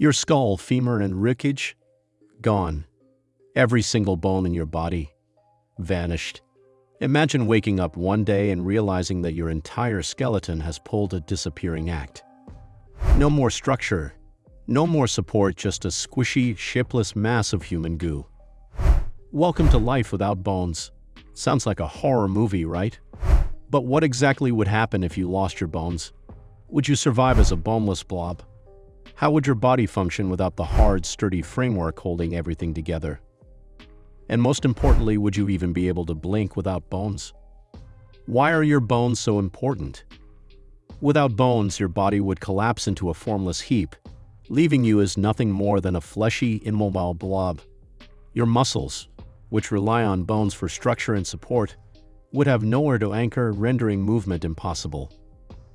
Your skull, femur, and ribcage, gone. Every single bone in your body vanished. Imagine waking up one day and realizing that your entire skeleton has pulled a disappearing act. No more structure, no more support, just a squishy, shapeless mass of human goo. Welcome to life without bones. Sounds like a horror movie, right? But what exactly would happen if you lost your bones? Would you survive as a boneless blob? How would your body function without the hard, sturdy framework holding everything together? And most importantly, would you even be able to blink without bones? Why are your bones so important? Without bones, your body would collapse into a formless heap, leaving you as nothing more than a fleshy, immobile blob. Your muscles, which rely on bones for structure and support, would have nowhere to anchor, rendering movement impossible.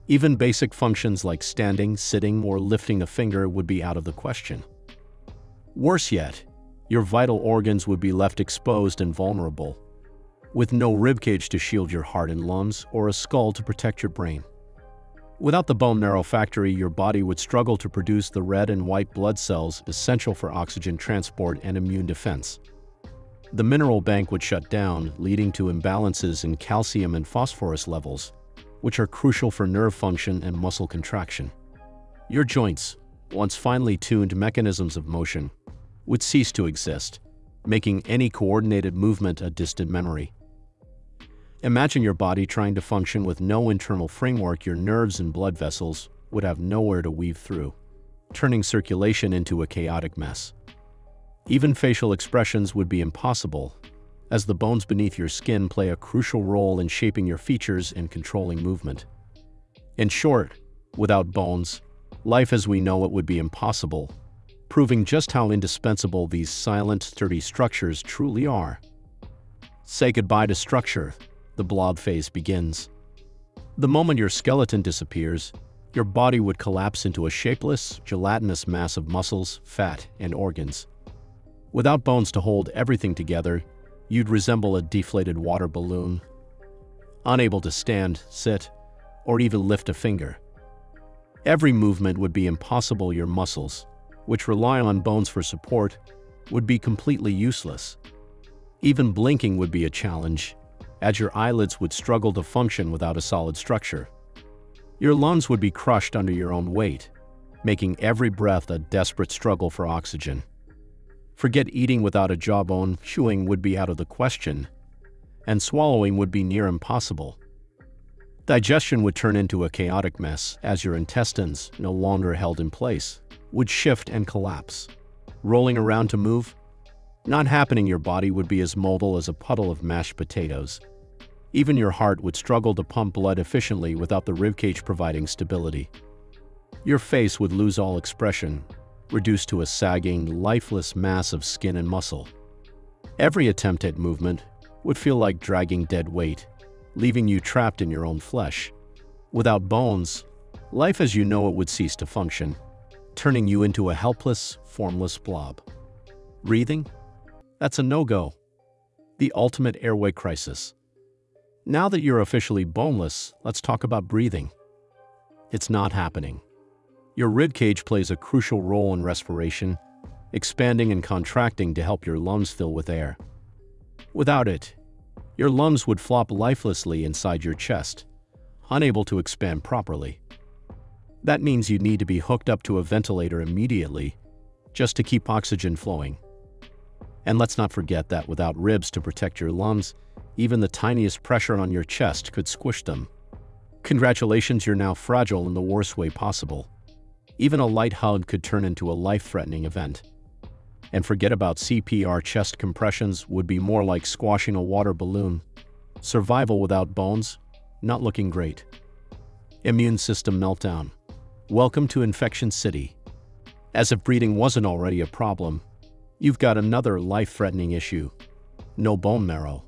Even basic functions like standing, sitting, or lifting a finger would be out of the question. Worse yet, your vital organs would be left exposed and vulnerable, with no ribcage to shield your heart and lungs or a skull to protect your brain. Without the bone marrow factory, your body would struggle to produce the red and white blood cells essential for oxygen transport and immune defense. The mineral bank would shut down, leading to imbalances in calcium and phosphorus levels, which are crucial for nerve function and muscle contraction. Your joints, once finely tuned mechanisms of motion, would cease to exist, making any coordinated movement a distant memory. Imagine your body trying to function with no internal framework. Your nerves and blood vessels would have nowhere to weave through, turning circulation into a chaotic mess. Even facial expressions would be impossible, as the bones beneath your skin play a crucial role in shaping your features and controlling movement. In short, without bones, life as we know it would be impossible, proving just how indispensable these silent, sturdy structures truly are. Say goodbye to structure. The blob phase begins. The moment your skeleton disappears, your body would collapse into a shapeless, gelatinous mass of muscles, fat, and organs. Without bones to hold everything together, you'd resemble a deflated water balloon, unable to stand, sit, or even lift a finger. Every movement would be impossible. Your muscles, which rely on bones for support, would be completely useless. Even blinking would be a challenge, as your eyelids would struggle to function without a solid structure. Your lungs would be crushed under your own weight, making every breath a desperate struggle for oxygen. Forget eating. Without a jawbone, chewing would be out of the question, and swallowing would be near impossible. Digestion would turn into a chaotic mess, as your intestines, no longer held in place, would shift and collapse, rolling around to move. Not happening. Your body would be as mobile as a puddle of mashed potatoes. Even your heart would struggle to pump blood efficiently without the ribcage providing stability. Your face would lose all expression, reduced to a sagging, lifeless mass of skin and muscle. Every attempt at movement would feel like dragging dead weight, leaving you trapped in your own flesh. Without bones, life as you know it would cease to function, turning you into a helpless, formless blob. Breathing? That's a no-go. The ultimate airway crisis. Now that you're officially boneless, let's talk about breathing. It's not happening. Your ribcage plays a crucial role in respiration, expanding and contracting to help your lungs fill with air. Without it, your lungs would flop lifelessly inside your chest, unable to expand properly. That means you'd need to be hooked up to a ventilator immediately, just to keep oxygen flowing. And let's not forget that without ribs to protect your lungs, even the tiniest pressure on your chest could squish them. Congratulations, you're now fragile in the worst way possible. Even a light hug could turn into a life-threatening event. And forget about CPR. Chest compressions would be more like squashing a water balloon. Survival without bones? Not looking great. Immune system meltdown. Welcome to Infection City. As if breathing wasn't already a problem, you've got another life-threatening issue. No bone marrow.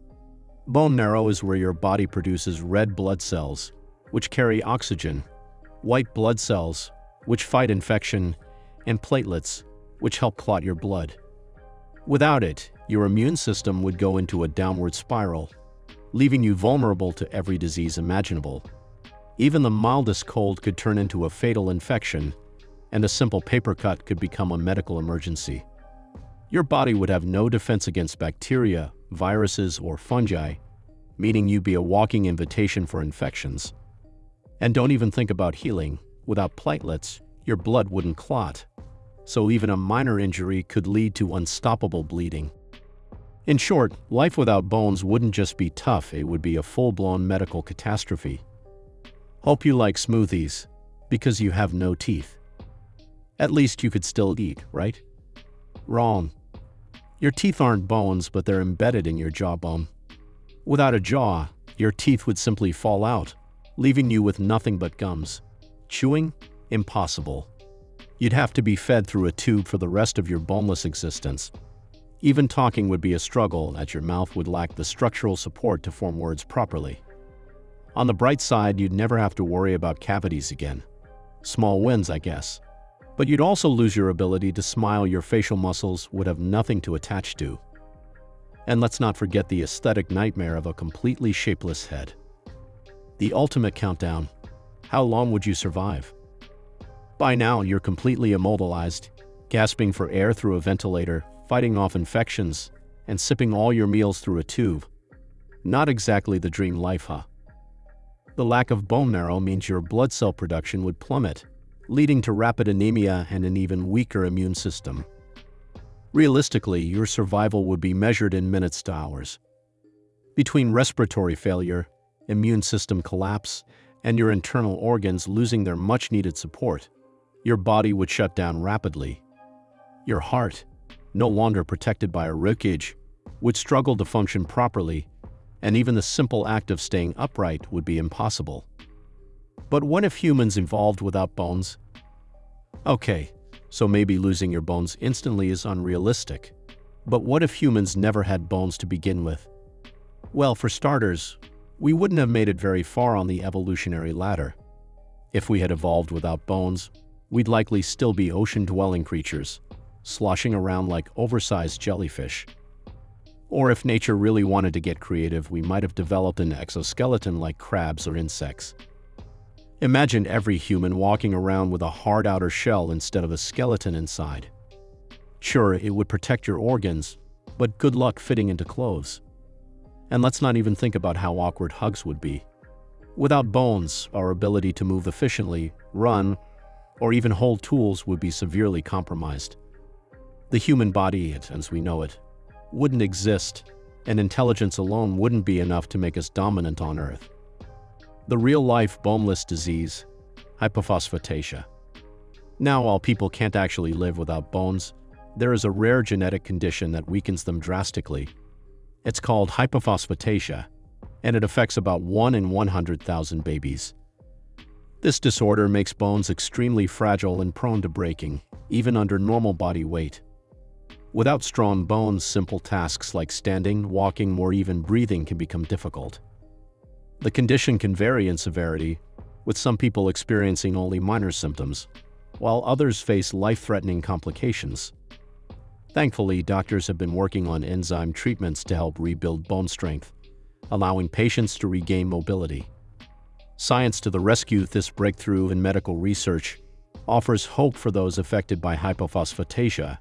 Bone marrow is where your body produces red blood cells, which carry oxygen, white blood cells, which fight infection, and platelets, which help clot your blood. Without it, your immune system would go into a downward spiral, leaving you vulnerable to every disease imaginable. Even the mildest cold could turn into a fatal infection, and a simple paper cut could become a medical emergency. Your body would have no defense against bacteria, viruses, or fungi, meaning you'd be a walking invitation for infections. And don't even think about healing. Without platelets, your blood wouldn't clot, so even a minor injury could lead to unstoppable bleeding. In short, life without bones wouldn't just be tough, it would be a full-blown medical catastrophe. Hope you like smoothies, because you have no teeth. At least you could still eat, right? Wrong. Your teeth aren't bones, but they're embedded in your jawbone. Without a jaw, your teeth would simply fall out, leaving you with nothing but gums. Chewing? Impossible. You'd have to be fed through a tube for the rest of your boneless existence. Even talking would be a struggle, as your mouth would lack the structural support to form words properly. On the bright side, you'd never have to worry about cavities again. Small wins, I guess. But you'd also lose your ability to smile. Your facial muscles would have nothing to attach to. And let's not forget the aesthetic nightmare of a completely shapeless head. The ultimate countdown. How long would you survive? By now, you're completely immobilized, gasping for air through a ventilator, fighting off infections, and sipping all your meals through a tube. Not exactly the dream life, huh? The lack of bone marrow means your blood cell production would plummet, leading to rapid anemia and an even weaker immune system. Realistically, your survival would be measured in minutes to hours. Between respiratory failure, immune system collapse, and your internal organs losing their much-needed support, your body would shut down rapidly. Your heart, no longer protected by a ribcage, would struggle to function properly, and even the simple act of staying upright would be impossible. But what if humans evolved without bones? Okay, so maybe losing your bones instantly is unrealistic. But what if humans never had bones to begin with? Well, for starters, we wouldn't have made it very far on the evolutionary ladder. If we had evolved without bones, we'd likely still be ocean-dwelling creatures, sloshing around like oversized jellyfish. Or if nature really wanted to get creative, we might have developed an exoskeleton like crabs or insects. Imagine every human walking around with a hard outer shell instead of a skeleton inside. Sure, it would protect your organs, but good luck fitting into clothes. And let's not even think about how awkward hugs would be. Without bones, our ability to move efficiently, run, or even hold tools would be severely compromised. The human body, as we know it, wouldn't exist, and intelligence alone wouldn't be enough to make us dominant on Earth. The real-life boneless disease, hypophosphatasia. Now, while people can't actually live without bones, there is a rare genetic condition that weakens them drastically. It's called hypophosphatasia, and it affects about 1 in 100,000 babies. This disorder makes bones extremely fragile and prone to breaking, even under normal body weight. Without strong bones, simple tasks like standing, walking, or even breathing can become difficult. The condition can vary in severity, with some people experiencing only minor symptoms, while others face life-threatening complications. Thankfully, doctors have been working on enzyme treatments to help rebuild bone strength, allowing patients to regain mobility. Science to the rescue. This breakthrough in medical research offers hope for those affected by hypophosphatasia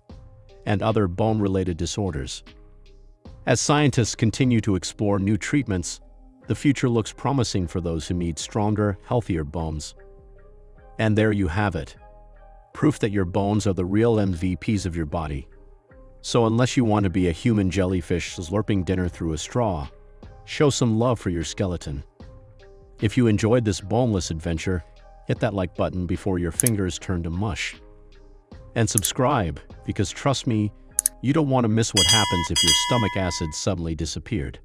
and other bone-related disorders. As scientists continue to explore new treatments, the future looks promising for those who need stronger, healthier bones. And there you have it. Proof that your bones are the real MVPs of your body. So unless you want to be a human jellyfish slurping dinner through a straw, show some love for your skeleton. If you enjoyed this boneless adventure, hit that like button before your fingers turn to mush. And subscribe, because trust me, you don't want to miss what happens if your stomach acid suddenly disappeared.